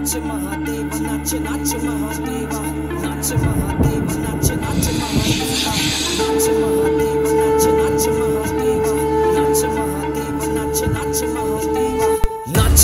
नाचे महादेव नाचे नाचे महादेवा नाचे महादेव नाचे नाचे महादेवा नाचे महादेव नाचे नाचे महादेवा नाचे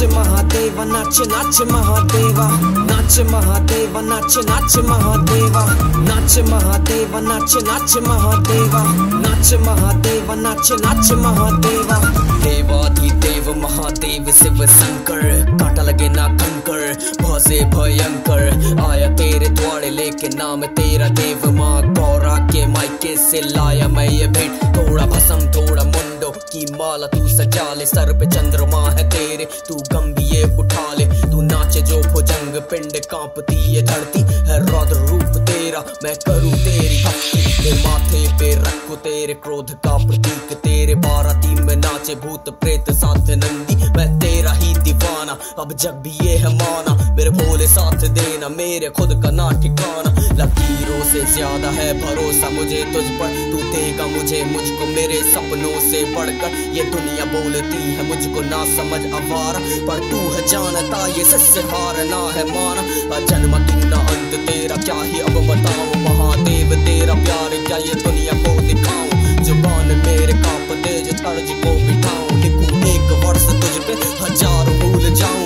महादेव नाचे नाचे महादेवा नाचे महादेव नाचे नाचे महादेवा नाचे महादेव नाचे नाचे महादेवा नाचे महादेव नाचे नाचे महादेवा नाचे महादेव नाचे नाचे महादेवा देवाधिदेव महादेव शिव शंकर काटा लगे ना कंकर भय से भयंकर आया तेरे द्वारे लेके नाम तेरा देव माँ गौरा के मायके से लाया मैं ये भेंट थोड़ा भस्म थोड़ा मुंडो की माला तू सजा ले सर पे चंद्रमा है तेरे तू गंभीर उठा ले तू नाचे जो भुजंग पिंड कांपती ये धरती है रौद्र रूप तेरा मैं करूं तेरी भक्ति तेरे माथे पे रखूं तेरे क्रोध का प्रतीक तेरे बाराती में नाचे भूत प्रेत साथ नंदी मैं तेरा ही दीवाना अब जब भी ये है माना मेरे भोले साथ देना मेरे खुद का ना ठिकाना लकीरों से ज्यादा है भरोसा मुझे तुझ पर तू देगा मुझे मुझको मेरे सपनों से बढ़कर ये दुनिया बोलती है मुझको ना समझ आवारा पर तू है जानता ये सच हारना है माना अजन्मा तू ना अंत तेरा क्या ही अब बताऊं महादेव तेरा प्यार क्या ये दुनिया को दिखाऊं जुबान मेरे कांपते जो तर्ज को बिठाऊं लिखूं एक वर्ष तुझ पे हजारों भूल जाऊं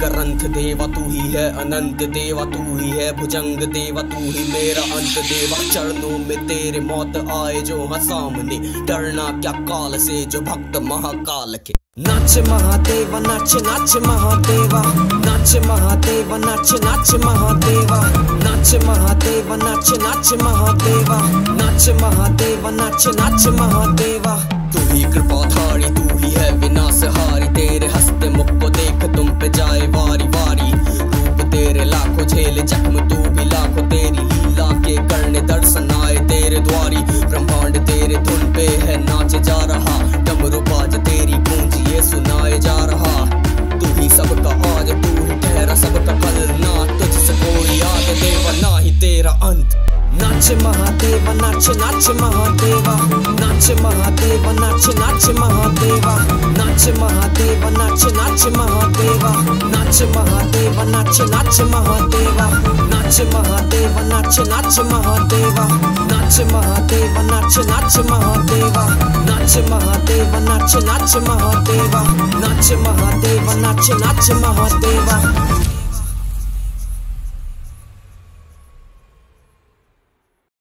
ग्रंथ देवा तू ही है अनंत देवा तू ही है भुजंग देवा तू ही मेरा अंत देवा चरणों में तेरे मौत आए जो है सामने डरना क्या काल से जो भक्त महाकाल के नाचे महादेवा नाचे नाचे महादेवा नाचे महादेवा नाचे नाचे महादेवा नाचे महादेवा नाचे नाचे महादेवा नाचे महादेवा नाचे नाचे महादेवा तू ही कृपाधारी तू ही है विनाशहारी तेरे हस्ते मुख को देख तुम पे जाए वारी वारी रूप तेरे लाखों झेले जख्म तू भी लाखों तेरी लीला के करने दर्शन आए तेरे द्वारी ब्रह्मांड तेरे धुन पे है नाचे जा रहा डमरू बाज तेरी गूंज ये सुनाए जा रहा तू ही सबका आज तू ही ठहरा सबका कल ना तुझसे कोई याद देवा ना ही तेरा अंत नाचे महादेवा नाचे नाचे महादेवा नाचे महादेवा नाचे नाचे महादेवा नाचे महादेवा नाचे नाचे महादेवा नाचे महादेवा नाचे नाचे महादेवा नाचे महादेवा नाचे नाचे महादेवा नाचे महादेवा नाचे नाचे महादेवा नाचे महादेवा नाचे नाचे महादेवा नाचे महादेवा नाचे नाचे महादेवा।